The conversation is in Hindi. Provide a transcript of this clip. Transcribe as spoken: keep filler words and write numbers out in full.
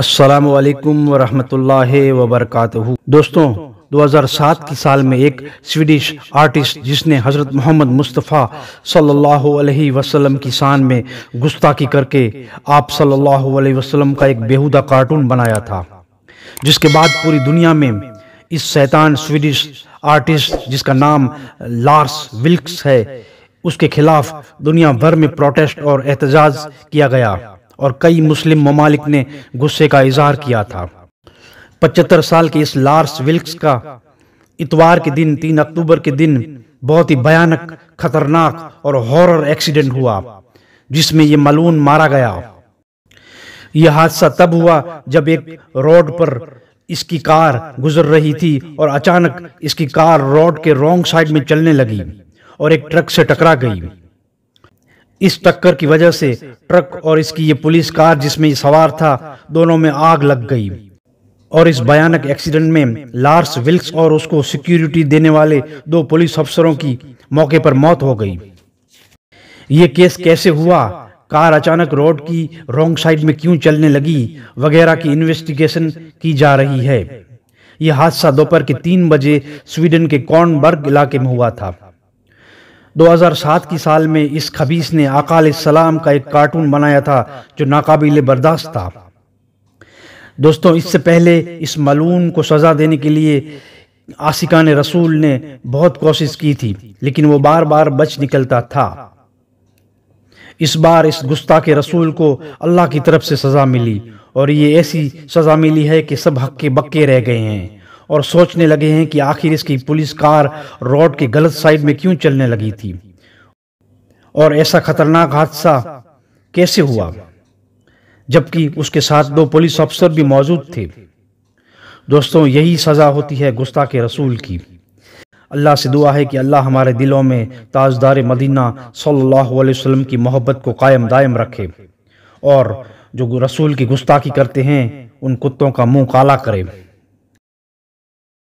अस्सलामु अलैकुम वरहमतुल्लाहि वबरकातुहू। दोस्तों, दो हज़ार सात के साल में एक स्वीडिश आर्टिस्ट जिसने हज़रत मोहम्मद मुस्तफ़ा सल्लल्लाहु अलैहि वसल्लम की शान में गुस्ताखी करके आप सल्लल्लाहु अलैहि वसल्लम का एक बेहुदा कार्टून बनाया था, जिसके बाद पूरी दुनिया में इस शैतान स्वीडिश आर्टिस्ट जिसका नाम लार्स विल्क्स है, उसके खिलाफ दुनिया भर में प्रोटेस्ट और एहतजाज किया गया और कई मुस्लिम ममालिक ने गुस्से का इजहार किया था। पचहत्तर साल के इस लार्स विल्क्स का इतवार के दिन तीन अक्टूबर के दिन बहुत ही भयानक, खतरनाक और हॉरर एक्सीडेंट हुआ जिसमें ये मलून मारा गया। यह हादसा तब हुआ जब एक रोड पर इसकी कार गुजर रही थी और अचानक इसकी कार रोड के रॉन्ग साइड में चलने लगी और एक ट्रक से टकरा गई। इस टक्कर की वजह से ट्रक और इसकी ये पुलिस कार जिसमें ये सवार था, दोनों में आग लग गई और इस भयानक एक्सीडेंट में लार्स विल्क्स और उसको सिक्योरिटी देने वाले दो पुलिस अफसरों की मौके पर मौत हो गई। ये केस कैसे हुआ, कार अचानक रोड की रॉन्ग साइड में क्यों चलने लगी वगैरह की इन्वेस्टिगेशन की जा रही है। यह हादसा दोपहर के तीन बजे स्वीडन के कॉर्नबर्ग इलाके में हुआ था। दो हज़ार सात की साल में इस खबीस ने आका अलैहिस्सलाम का एक कार्टून बनाया था जो नाकाबिले बर्दाश्त था। दोस्तों, इससे पहले इस मलून को सज़ा देने के लिए आशिकाने रसूल ने बहुत कोशिश की थी, लेकिन वो बार बार बच निकलता था। इस बार इस गुस्ताखे रसूल को अल्लाह की तरफ से सज़ा मिली और ये ऐसी सज़ा मिली है कि सब हक्के बक्के रह गए हैं और सोचने लगे हैं कि आखिर इसकी पुलिस कार रोड के गलत साइड में क्यों चलने लगी थी और ऐसा खतरनाक हादसा कैसे हुआ, जबकि उसके साथ दो पुलिस अफसर भी मौजूद थे। दोस्तों, यही सज़ा होती है गुस्ताखे रसूल की। अल्लाह से दुआ है कि अल्लाह हमारे दिलों में ताजदार मदीना सल्लल्लाहु अलैहि वसल्लम की मोहब्बत को कायम दायम रखे और जो रसूल की गुस्ताखी करते हैं उन कुत्तों का मुँह काला करे।